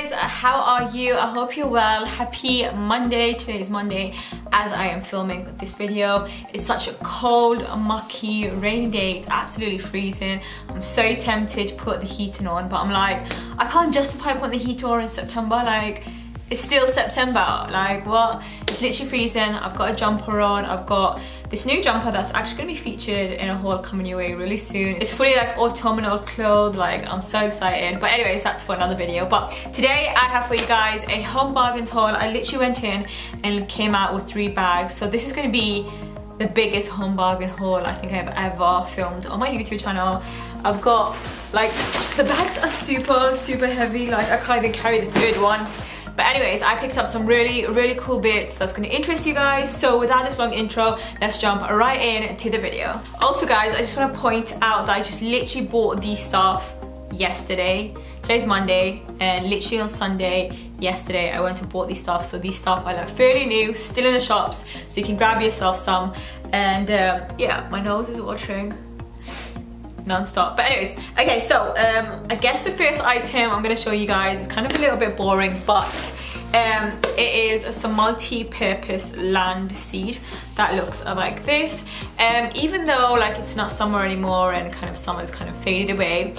guys, how are you? I hope you're well. Happy Monday. Today is Monday as I am filming this video. It's such a cold, mucky, rainy day. It's absolutely freezing. I'm so tempted to put the heating on, but I'm like, I can't justify putting the heater on in September. Like, it's still September, like what? It's literally freezing. I've got a jumper on. I've got this new jumper that's actually gonna be featured in a haul coming your way really soon. It's fully like autumnal clothed, like I'm so excited. But anyways, that's for another video. But today I have for you guys a Home Bargains haul. I literally went in and came out with 3 bags. So this is gonna be the biggest Home Bargain haul I think I've ever filmed on my YouTube channel. I've got, like, the bags are super, super heavy. Like I can't even carry the third one. But anyways, I picked up some really, really cool bits that's going to interest you guys. So without this long intro, let's jump right in to the video. Also guys, I just want to point out that I just literally bought these stuff yesterday. Today's Monday, and literally on Sunday, yesterday, I went and bought these stuff. So these stuff are like fairly new, still in the shops, so you can grab yourself some. And yeah, my nose is watering non-stop. But anyways, okay, so I guess the first item I'm going to show you guys is kind of a little bit boring, but it is some multi-purpose land seed that looks like this. Even though like it's not summer anymore and kind of summer's kind of faded away,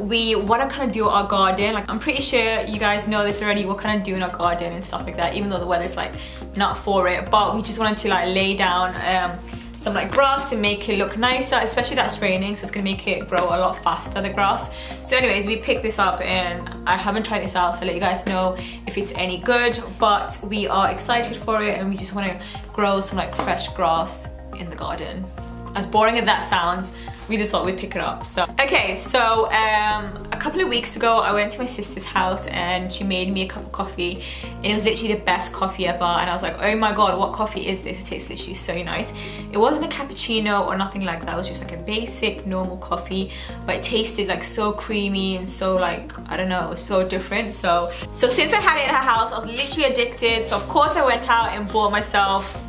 we want to kind of do our garden. Like I'm pretty sure you guys know this already, what kind of do in our garden and stuff like that, even though the weather's like not for it, but we just wanted to like lay down some like grass and make it look nicer, especially that's raining, so it's gonna make it grow a lot faster, the grass. So anyways, we picked this up and I haven't tried this out, so I'll let you guys know if it's any good, but we are excited for it and we just wanna grow some like fresh grass in the garden. As boring as that sounds, we just thought we'd pick it up. So okay, so a couple of weeks ago I went to my sister's house and she made me a cup of coffee, and it was literally the best coffee ever, and I was like, oh my god, what coffee is this? It tastes literally so nice. It wasn't a cappuccino or nothing like that, it was just like a basic normal coffee, but it tasted like so creamy and so like, I don't know, it was so different. So since I had it at her house, I was literally addicted, so of course I went out and bought myself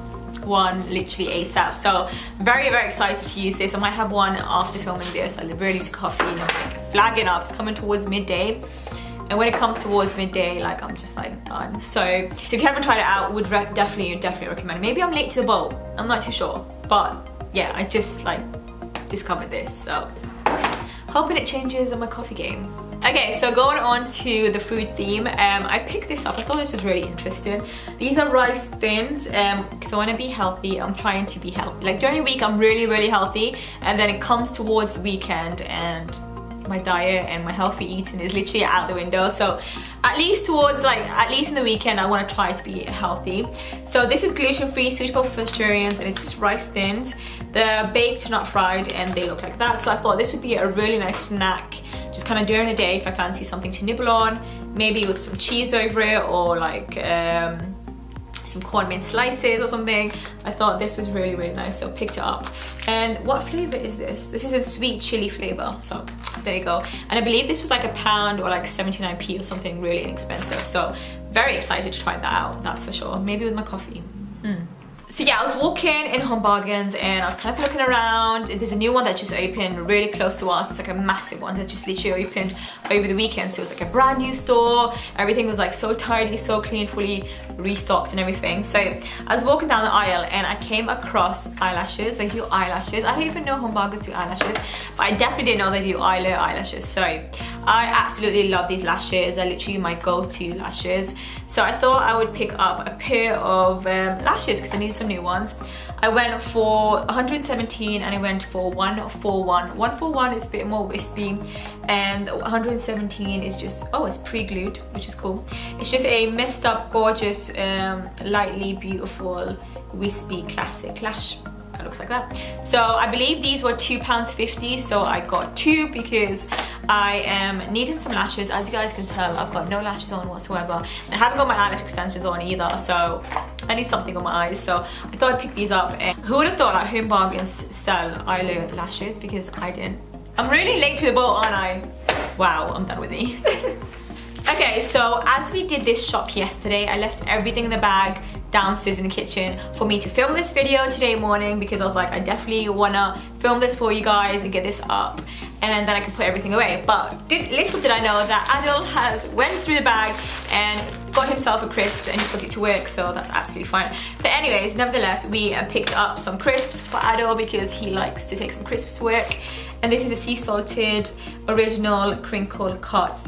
one literally ASAP. So very, very excited to use this. I might have one after filming this. I really need coffee, and I'm like flagging up. It's coming towards midday, and when it comes towards midday, like I'm just like done. So if you haven't tried it out, would definitely recommend. Maybe I'm late to the boat, I'm not too sure, but yeah, I just like discovered this, so hoping it changes in my coffee game. Okay, so going on to the food theme, I picked this up. I thought this was really interesting. These are rice thins, because I want to be healthy. I'm trying to be healthy. Like during the week, I'm really, really healthy, and then it comes towards the weekend, and my diet and my healthy eating is literally out the window. So at least towards like, at least in the weekend, I want to try to be healthy. So this is gluten-free, suitable for vegetarians, and it's just rice thins. They're baked, not fried, and they look like that. So I thought this would be a really nice snack, just kind of during the day if I fancy something to nibble on, maybe with some cheese over it, or like some corn mint slices or something. I thought this was really, really nice, so I picked it up. And what flavor is this? This is a sweet chili flavor, so there you go. And I believe this was like £1 or like 79p or something, really inexpensive. So very excited to try that out, that's for sure. Maybe with my coffee. So yeah, I was walking in Home Bargains and I was kind of looking around. There's a new one that just opened really close to us. It's like a massive one that just literally opened over the weekend. So it was like a brand new store. Everything was like so tidy, so clean, fully restocked and everything. So I was walking down the aisle and I came across eyelashes. They do eyelashes. I don't even know Home Bargains do eyelashes, but I definitely didn't know they do eyeliner eyelashes. So I absolutely love these lashes. They're literally my go-to lashes. So I thought I would pick up a pair of lashes because I need some new ones. I went for 117 and I went for 141. 141 is a bit more wispy, and 117 is just, oh, it's pre-glued, which is cool. It's just a messed up, gorgeous, lightly beautiful, wispy classic lash. It looks like that. So I believe these were £2.50, so I got 2 because I am needing some lashes. As you guys can tell, I've got no lashes on whatsoever. I haven't got my eyelash extensions on either, so I need something on my eyes. So I thought I'd pick these up. And who would have thought that Home Bargains sell eyeliner lashes, because I didn't. I'm really late to the boat, aren't I? Wow, I'm done with me. Okay, so as we did this shop yesterday, I left everything in the bag downstairs in the kitchen for me to film this video today morning, because I was like, I definitely wanna film this for you guys and get this up. and then I could put everything away. But little did I know that Adil has went through the bag and got himself a crisp and he took it to work, so that's absolutely fine. But anyways, nevertheless, we picked up some crisps for Adil because he likes to take some crisps to work. And this is a sea salted original crinkle cut.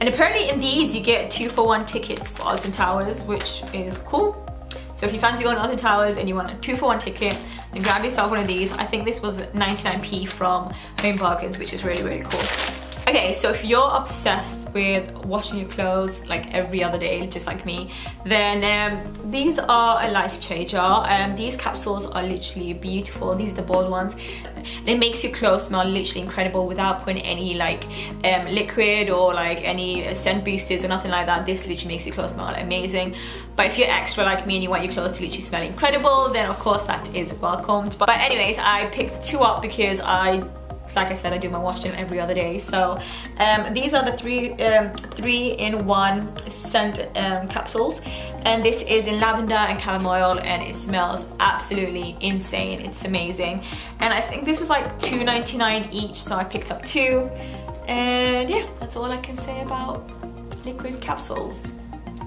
And apparently in these you get 2-for-1 tickets for Alton Towers, which is cool. So if you fancy going to Alton Towers and you want a 2-for-1 ticket, then grab yourself one of these. I think this was 99p from Home Bargains, which is really, really cool. Okay, so if you're obsessed with washing your clothes like every other day, just like me, then these are a life changer. These capsules are literally beautiful. These are the bold ones. It makes your clothes smell literally incredible without putting any like liquid or like any scent boosters or nothing like that. This literally makes your clothes smell amazing. But if you're extra like me and you want your clothes to literally smell incredible, then of course that is welcomed. But anyways, I picked two up because like I said, I do my wash them every other day. So these are the three-in-one scent capsules, and this is in lavender and chamomile, and it smells absolutely insane. It's amazing, and I think this was like $2.99 each, so I picked up two. And yeah, that's all I can say about liquid capsules.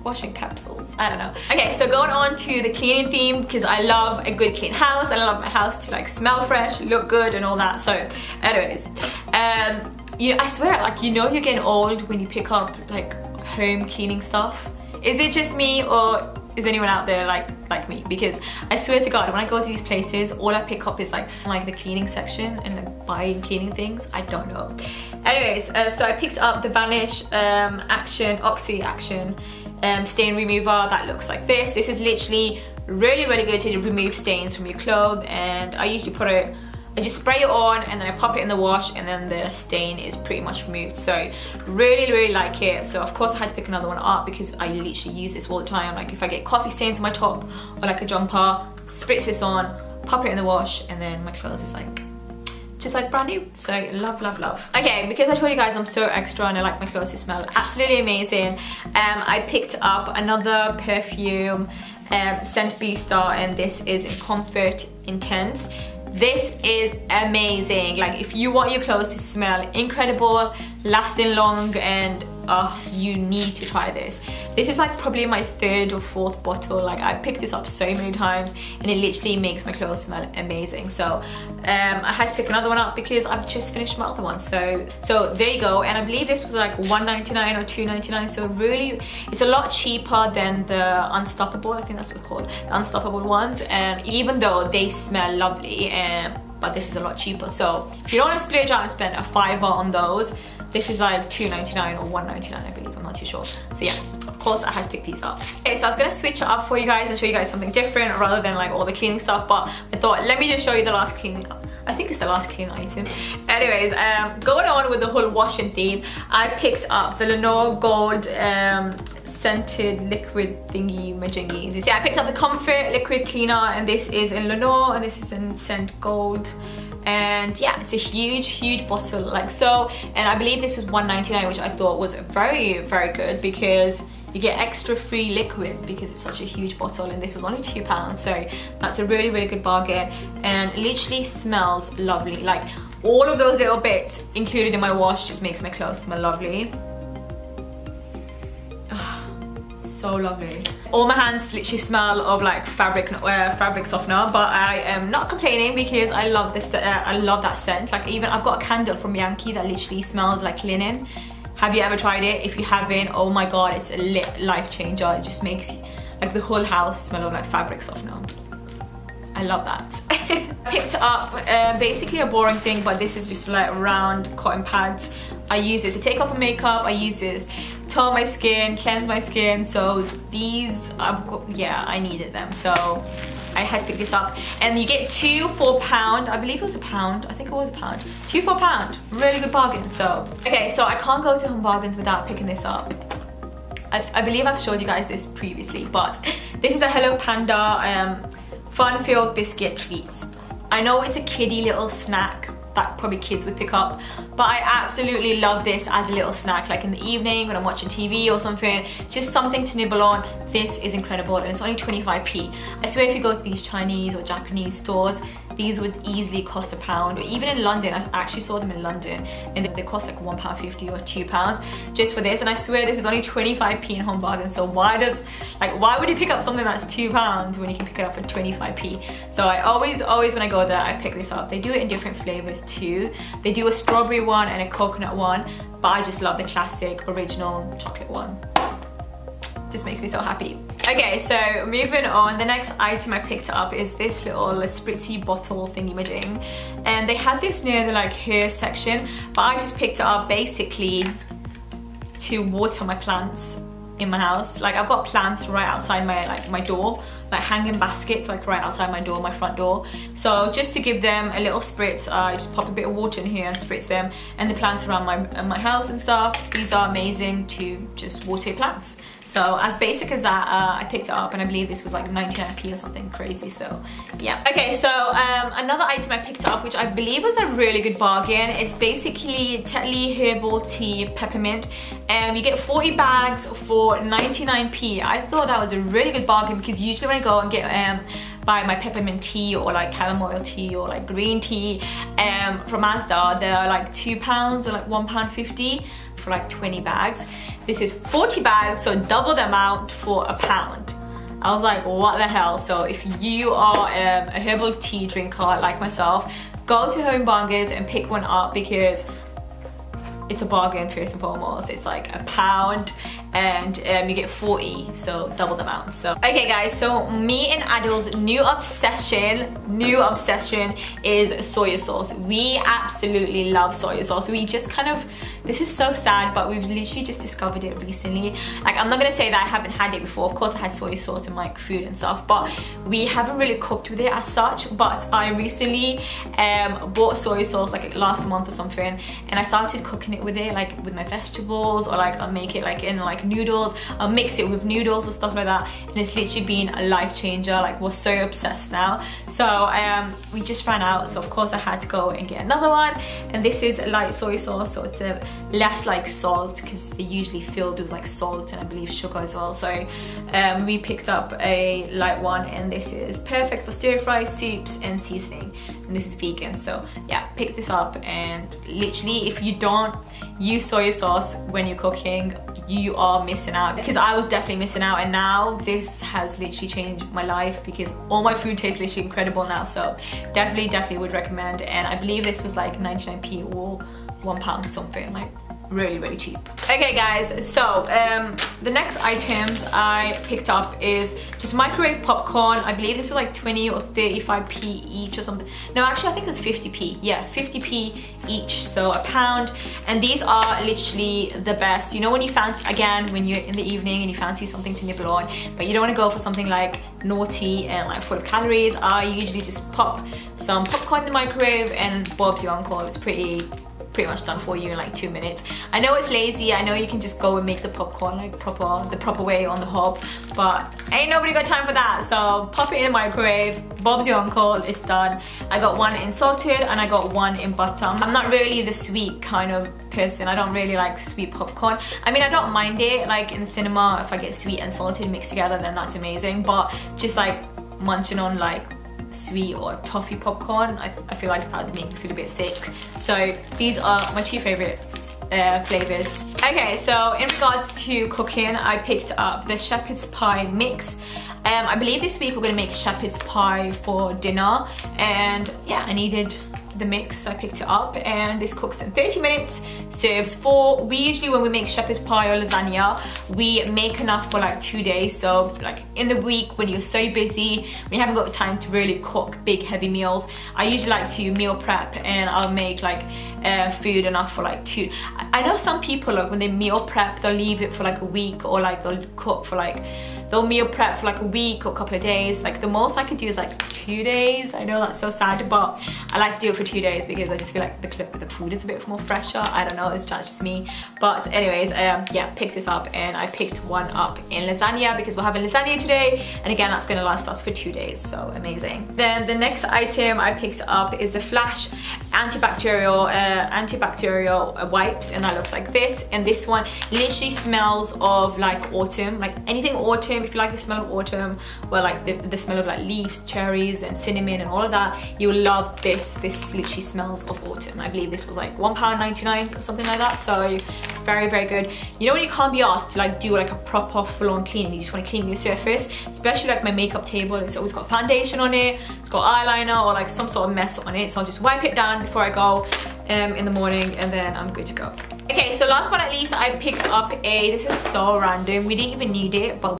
Washing capsules, I don't know. Okay, so going on to the cleaning theme, because I love a good clean house and I love my house to like smell fresh, look good and all that. So anyways, I swear, like, you know you're getting old when you pick up like home cleaning stuff. Is it just me, or is anyone out there like me? Because I swear to God, when I go to these places, all I pick up is like the cleaning section and like buying cleaning things. I don't know. Anyways, so I picked up the Vanish Oxy Action stain remover that looks like this. This is literally really, really good to remove stains from your clothes, and I usually put it, I just spray it on and then I pop it in the wash, and then the stain is pretty much removed. So really, really like it. So of course I had to pick another one up because I literally use this all the time. Like if I get coffee stains on my top or like a jumper, spritz this on, pop it in the wash, and then my clothes is like just like brand new. So love, love, love. Okay, because I told you guys I'm so extra and I like my clothes to smell absolutely amazing, I picked up another perfume scent booster, and this is in Comfort Intense. This is amazing. Like if you want your clothes to smell incredible, lasting long, and you need to try this. This is like probably my third or fourth bottle. Like I picked this up so many times and it literally makes my clothes smell amazing. So I had to pick another one up because I've just finished my other one. So there you go. And I believe this was like $1.99 or $2.99. So really, it's a lot cheaper than the Unstoppable. I think that's what's called, the Unstoppable ones. Even though they smell lovely, but this is a lot cheaper. So if you don't want to splurge out and spend a $5 on those, this is like $2.99 or $1.99, I believe, I'm not too sure. So yeah, of course I had to pick these up. Okay, so I was gonna switch it up for you guys and show you guys something different rather than like all the cleaning stuff, but I thought, let me just show you the last cleaning, I think it's the last cleaning item. Anyways, going on with the whole washing theme, I picked up the Lenore Gold scented liquid thingy majingy. I picked up the Comfort liquid cleaner, and this is in Lenore, and this is in scent gold. And yeah, it's a huge, huge bottle, like so. And I believe this was $1.99, which I thought was very, very good because you get extra free liquid because it's such a huge bottle, and this was only £2, so that's a really, really good bargain. And it literally smells lovely. Like all of those little bits included in my wash just makes my clothes smell lovely. So lovely. All my hands literally smell of like fabric softener, but I am not complaining because I love this. I love that scent. Like even I've got a candle from Yankee that literally smells like linen. Have you ever tried it? If you haven't, oh my god, it's a life changer. It just makes like the whole house smell of like fabric softener. I love that. I picked up basically a boring thing, but this is just like round cotton pads. I use this to take off my makeup. I use this to tone my skin, cleanse my skin. So these, I've got, yeah, I needed them. So I had to pick this up. And you get two for £1. I believe it was £1. I think it was £1. Two for £1. Really good bargain. So, okay, so I can't go to Home Bargains without picking this up. I believe I've showed you guys this previously, but this is a Hello Panda fun-filled biscuit treats. I know it's a kiddie little snack that probably kids would pick up, but I absolutely love this as a little snack, like in the evening when I'm watching TV or something, just something to nibble on. This is incredible, and it's only 25p. I swear if you go to these Chinese or Japanese stores, These would easily cost £1. Even in London, I actually saw them in London, and they cost like £1.50 or £2 just for this. And I swear this is only 25p in Home Bargains. So why would you pick up something that's £2 when you can pick it up for 25p? So I always when I go there, I pick this up. They do it in different flavors too. They do a strawberry one and a coconut one, but I just love the classic original chocolate one. This makes me so happy. Okay, so moving on, the next item I picked up is this little spritzy bottle thingy-majing, and they had this near the like hair section, but I just picked it up basically to water my plants in my house. Like, I've got plants right outside my my door, like hanging baskets like right outside my door, my front door. So just to give them a little spritz, I just pop a bit of water in here and spritz them and the plants around my house and stuff. These are amazing to just water your plants. So as basic as that, I picked it up, and I believe this was like 99p or something crazy, so yeah. Okay, so another item I picked up, which I believe was a really good bargain. It's basically Tetley Herbal Tea Peppermint, and you get 40 bags for 99p. I thought that was a really good bargain, because usually when I go and get buy my peppermint tea or like chamomile tea or like green tea from Asda, they're like £2 or like £1.50 for like 20 bags. This is 40 bags, so double the amount for £1. I was like, what the hell? So if you are a herbal tea drinker like myself, go to Home Bargains and pick one up, because it's a bargain first and foremost. It's like £1 and you get 40, so double the amount. So okay guys, so me and Adil's new obsession is soya sauce. We absolutely love soya sauce. We just kind of, this is so sad, but we've literally just discovered it recently. Like, I'm not gonna say that I haven't had it before. Of course I had soya sauce in my food and stuff, but we haven't really cooked with it as such. But I recently bought soya sauce like last month or something, and I started cooking it with it, like with my vegetables, or like I'll make it like in like noodles, I'll mix it with noodles or stuff like that. And it's literally been a life changer. Like, we're so obsessed now. So we just ran out, so of course I had to go and get another one. And this is light soy sauce, so it's a less like salt, because they're usually filled with like salt and I believe sugar as well. So we picked up a light one, and this is perfect for stir fry, soups and seasoning, and this is vegan. So yeah, pick this up. And literally, if you don't use soya sauce when you're cooking, you are missing out, because I was definitely missing out. And now this has literally changed my life, because all my food tastes literally incredible now. So definitely would recommend. And I believe this was like 99p or £1 something, like really cheap. Okay guys, so the next items I picked up is just microwave popcorn. I believe this was like 20 or 35p each or something. No, actually I think it was 50p. Yeah, 50p each, so £1. And these are literally the best. You know, when you fancy, again, when you're in the evening and you fancy something to nibble on, but you don't want to go for something like naughty and like full of calories, I usually just pop some popcorn in the microwave and Bob's your uncle. It's pretty much done for you in like 2 minutes. I know it's lazy, I know you can just go and make the popcorn like the proper way on the hob, but ain't nobody got time for that. So pop it in the microwave, Bob's your uncle, it's done. I got one in salted and I got one in butter. I'm not really the sweet kind of person. I don't really like sweet popcorn. I mean, I don't mind it, like in the cinema, if I get sweet and salted mixed together, then that's amazing. But just like munching on like sweet or toffee popcorn, I feel like that would make me feel a bit sick. So these are my two favorite flavors. Okay, so in regards to cooking, I picked up the shepherd's pie mix. I believe this week we're gonna make shepherd's pie for dinner, and yeah, I needed the mix, so I picked it up. And this cooks in 30 minutes, serves 4. We usually, when we make shepherd's pie or lasagna, we make enough for like 2 days. So like in the week when you're so busy, when you haven't got time to really cook big heavy meals, I usually like to meal prep, and I'll make like food enough for like 2. I know some people, like when they meal prep, they'll leave it for like a week, or like they'll meal prep for like a week or a couple of days. Like the most I could do is like 2 days. I know that's so sad, but I like to do it for 2 days, because I just feel like the food is a bit more fresher. I don't know, it's just me. But anyways, yeah, picked this up, and I picked one up in lasagna, because we're having lasagna today. And again, that's gonna last us for 2 days, so amazing. Then the next item I picked up is the Flash antibacterial wipes, and that looks like this. And this one literally smells of like autumn, like anything autumn. If you like the smell of autumn, well, like the smell of like leaves, cherries and cinnamon and all of that, you will love this. This literally smells of autumn. I believe this was like £1.99 or something like that, so very, very good. You know when you can't be asked to like do like a proper full-on clean, you just want to clean your surface, especially like my makeup table, it's always got foundation on it, it's got eyeliner or like some sort of mess on it, so I'll just wipe it down before I go in the morning, and then I'm good to go. Okay, so last but not least, I picked up this is so random, we didn't even need it, but